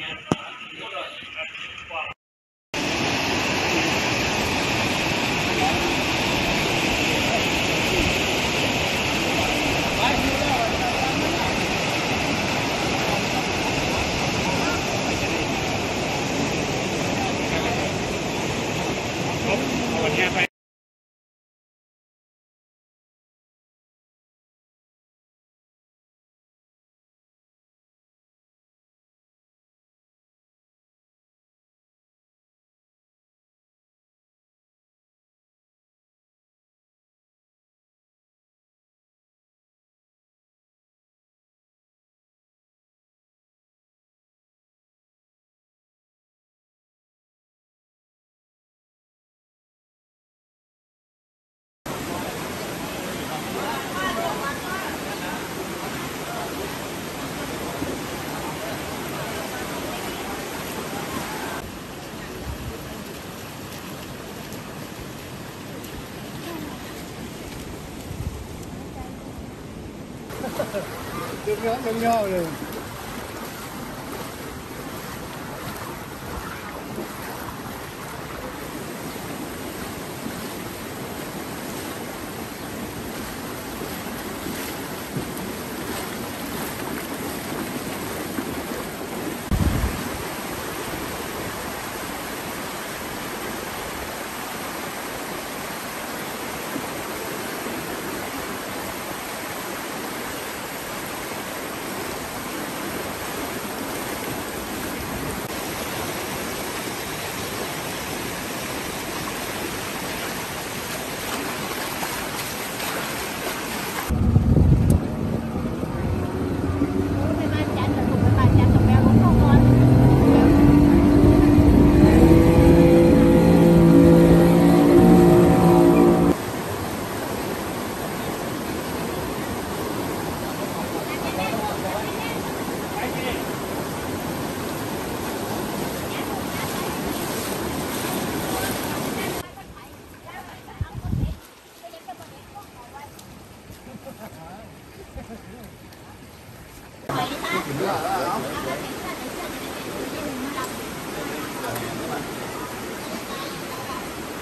นี้ยđứng nhó rồi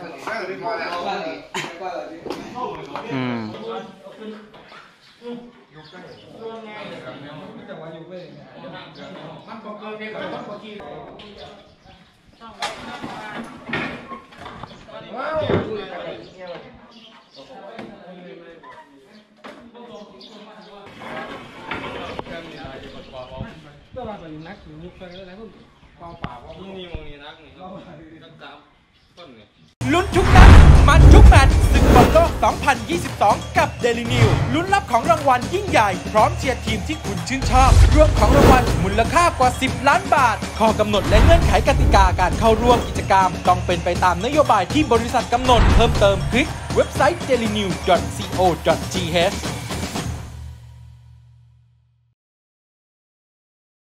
ัวเราเป็นนักหรือมุกไปอะไรพวกนี้ป่าป่าว่ามึงนี่มึงนี่นักนี่นักตามลุ้นทุกนัดมันทุกแมตช์ศึกบอลโลก 2022 กับ Daily News ลุ้นรับของรางวัลยิ่งใหญ่พร้อมเชียร์ทีมที่คุณชื่นชอบร่วมของรางวัลมูลค่ากว่า10 ล้านบาทข้อกำหนดและเงื่อนไขกติกาการเข้าร่วมกิจกรรมต้องเป็นไปตามนโยบายที่บริษัทกำหนดเพิ่มเติมคลิกเว็บไซต์ dailynews.co.th